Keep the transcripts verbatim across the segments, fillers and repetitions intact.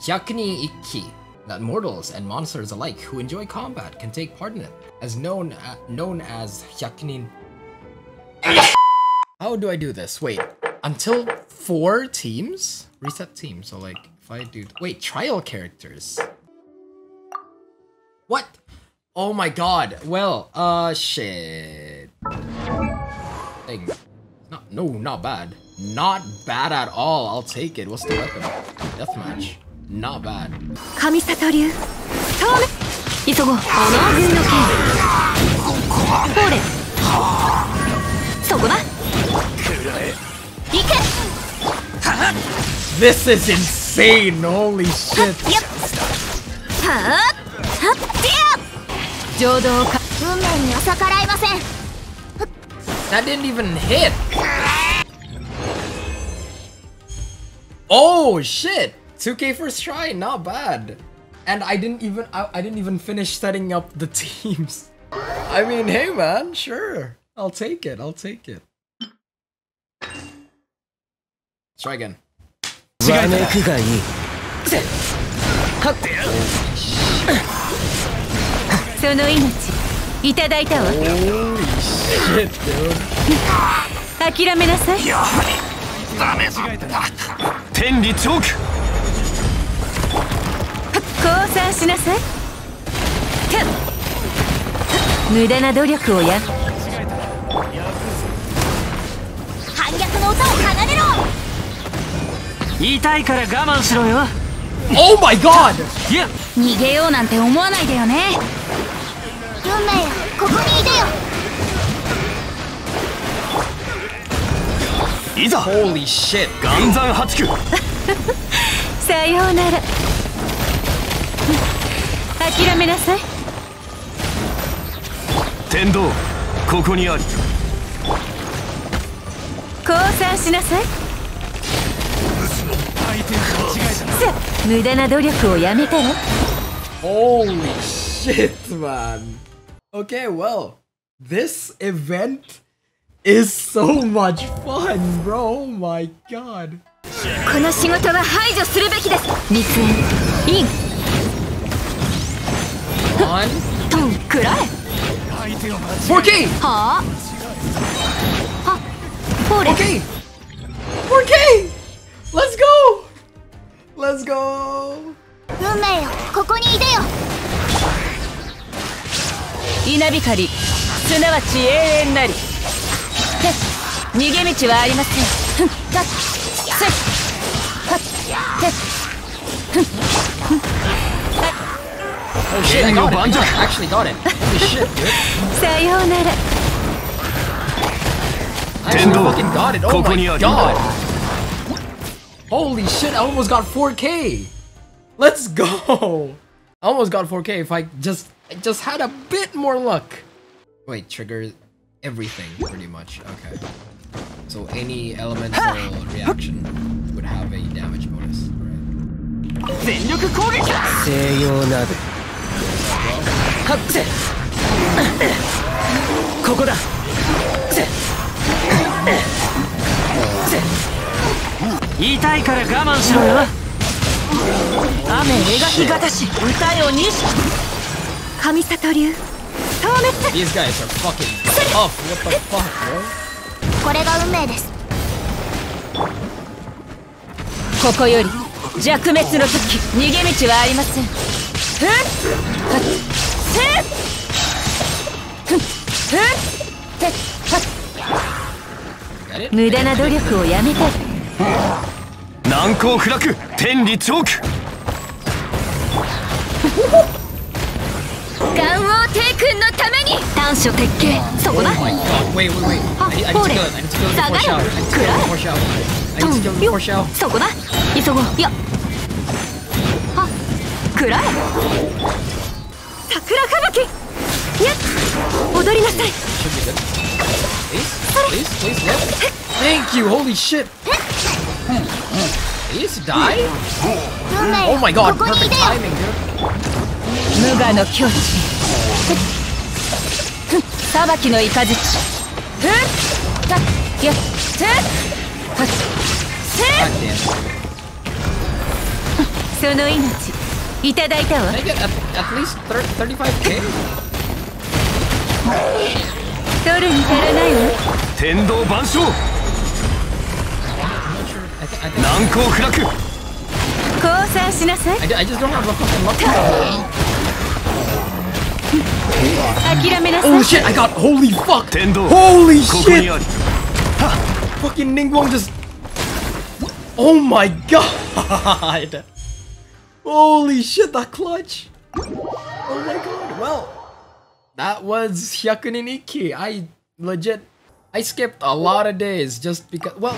Hyakunin Ikki, that mortals and monsters alike who enjoy combat can take part in it, as known uh, known as Hyakunin. How do I do this? Wait, until four teams? Reset team, so like, if I do- wait, trial characters. What? Oh my god, well, uh, shit. Dang. Not, no, not bad. Not bad at all, I'll take it. What's the weapon? Deathmatch. Not bad. This is insane, holy shit. That didn't even hit. Oh shit. two K first try, not bad. And I didn't even I, I didn't even finish setting up the teams. I mean, hey man, sure. I'll take it. I'll take it. Let's try again. Holy shit, dude. Oh my god! Yeah. Holy shit, Sayonara. Tendo, koko ni ari. Kousan shinasai. Mudana doryoku wo yamete ne. Holy shit, man. Okay, well, this event is so much fun, bro. Oh my god. この仕事は排除するべきです。立園、イン。 On. four K! Huh? four K! four K! Let's go! Let's go! Oh shit, I got it. I actually got it. Holy shit, dude. Sayonara. I actually fucking got it. Oh my god. Holy shit, I almost got four K. Let's go. I almost got four K if I just I just had a bit more luck. Wait, trigger everything pretty much. Okay. So any elemental reaction would have a damage bonus, right? These guys are fucking tough. What the fuck, bro? これが運命です。ここより弱滅の時、逃げ道はありません。 無駄な努力をやめて。難攻不落、天理チョーク。岩王帝君のために短所鉄警。そこだ。そこだ。急ごう。よ。 暗い。桜吹雪。いや、踊りなさい。Thank you. Holy shit. Please die. Oh my god. Perfect timing, dude. 無我の境地。裁きの雷。いや、せ。せ。Can I get at, at least thirty-five K? I, I just don't have a fucking luck. Oh shit, I got. Holy fuck! Holy shit! Fucking Ningguang just. Oh my god! Holy shit, that clutch! Oh my god, well, that was Hyakunin Ikki. I legit, I skipped a lot of days just because, well,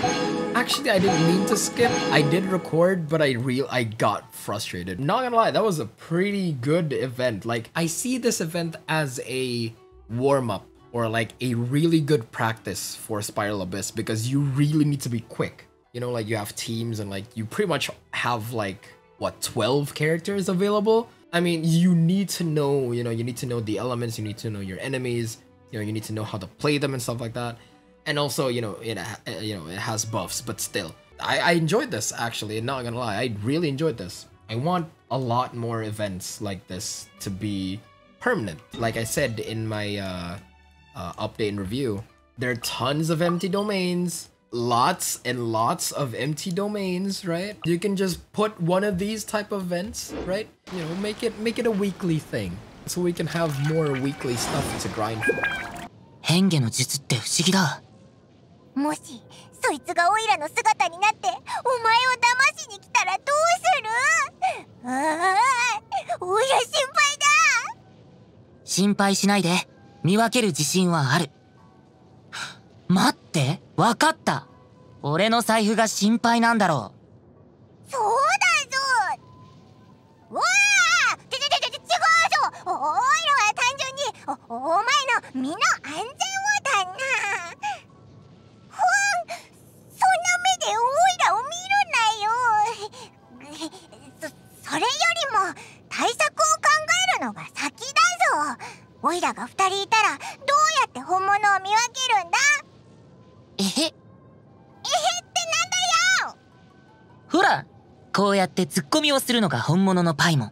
actually I didn't mean to skip. I did record, but I real I got frustrated. Not gonna lie, that was a pretty good event. Like, I see this event as a warm-up or like a really good practice for Spiral Abyss because you really need to be quick. You know, like you have teams and like you pretty much have like, what, twelve characters available? I mean, you need to know, you know, you need to know the elements, you need to know your enemies, you know, you need to know how to play them and stuff like that. And also, you know, it, you know, it has buffs, but still. I, I enjoyed this, actually, not gonna lie, I really enjoyed this. I want a lot more events like this to be permanent. Like I said in my uh, uh, update and review, there are tons of empty domains. Lots and lots of empty domains, right? You can just put one of these type of events, right? You know, make it make it a weekly thing, so we can have more weekly stuff to grind for. Matte? わかった。俺の財布が心配なんだろう。そうだぞ。わあ、ちちちち違うぞ。おいらは単純にお前の身の安全をだな。ふん、そんな目でおいらを見るなよ。そ、それよりも対策を考えるのが先だぞ。おいらが二人いたらどうやって本物を見分けるんだ。 えへ。えへってなんだよ。ほら、こうやってツッコミをするのが本物のパイモン。あ、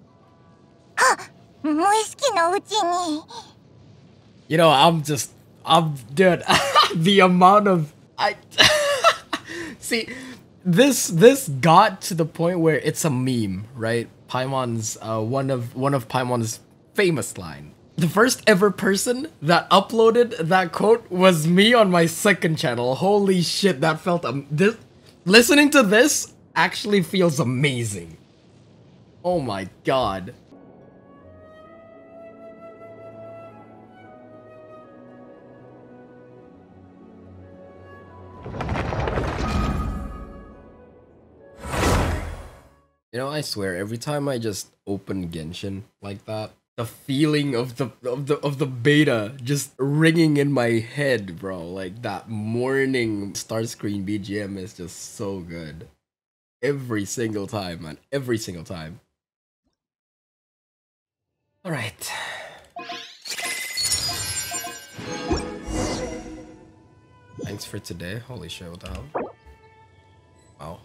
無意識のうちに。You know, I'm just, I'm dude. The amount of I see this this got to the point where it's a meme, right? Paimon's uh, one of one of Paimon's famous line. The first ever person that uploaded that quote was me on my second channel. Holy shit, that felt um, this. Listening to this actually feels amazing. Oh my god. You know, I swear, every time I just open Genshin like that, the feeling of the of the of the beta just ringing in my head, bro. Like that morning start screen B G M is just so good. Every single time, man. Every single time. All right. Thanks for today. Holy shit, what the hell? Wow.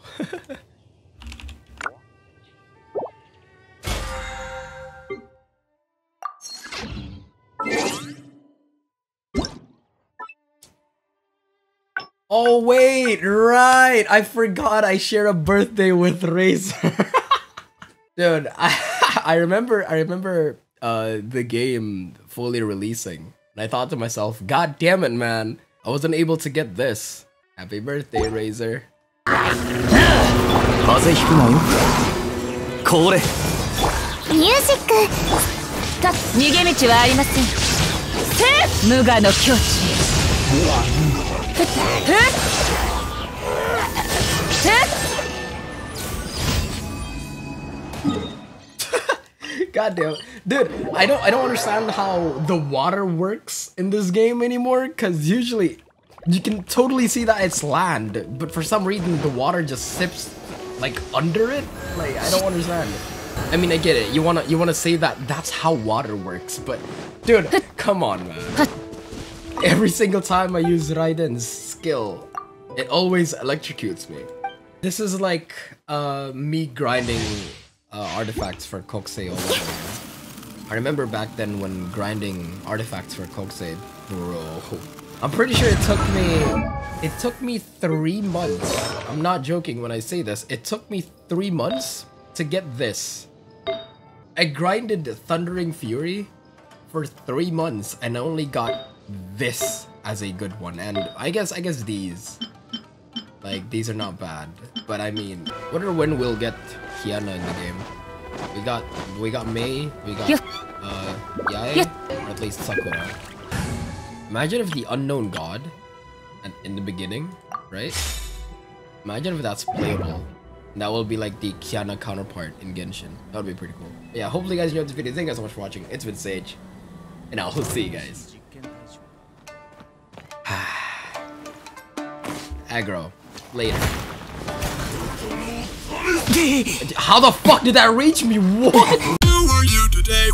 Oh wait, right! I forgot I share a birthday with Razor. Dude, I I remember I remember uh the game fully releasing. And I thought to myself, god damn it, man. I wasn't able to get this. Happy birthday, Razor. Music. 逃げ道はありません。無我の境地。Goddamn, dude! I don't, I don't understand how the water works in this game anymore. Cause usually, you can totally see that it's land, but for some reason the water just sips like under it. Like I don't understand. I mean, I get it. You wanna, you wanna say that that's how water works, but dude, come on, man. Every single time I use Raiden's skill, it always electrocutes me. This is like uh, me grinding uh, artifacts for Kokusei all over again. I remember back then when grinding artifacts for Kokusei, bro. I'm pretty sure it took me, it took me three months. I'm not joking when I say this. It took me three months to get this. I grinded Thundering Fury for three months and I only got this as a good one. And I guess, I guess these, like these are not bad, but I mean, wonder when we'll get Kiana in the game. We got, we got Mei, we got uh, Yae, or at least Sakura. Imagine if the Unknown God, and in the beginning, right? Imagine if that's playable. That will be like the Kiana counterpart in Genshin. That would be pretty cool. But yeah, hopefully you guys enjoyed this video. Thank you guys so much for watching. It's been Sage, and I'll see you guys. Aggro. Later. How the fuck did that reach me? What? How are you today?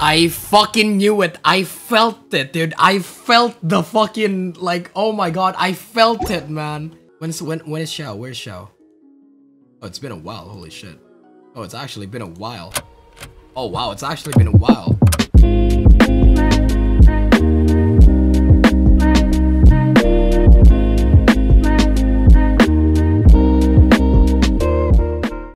I fucking knew it. I felt it, dude. I felt the fucking, like, oh my god, I felt it, man. When's, when, when is Xiao? Where's Xiao? Oh, it's been a while. Holy shit. Oh, it's actually been a while. Oh, wow. It's actually been a while.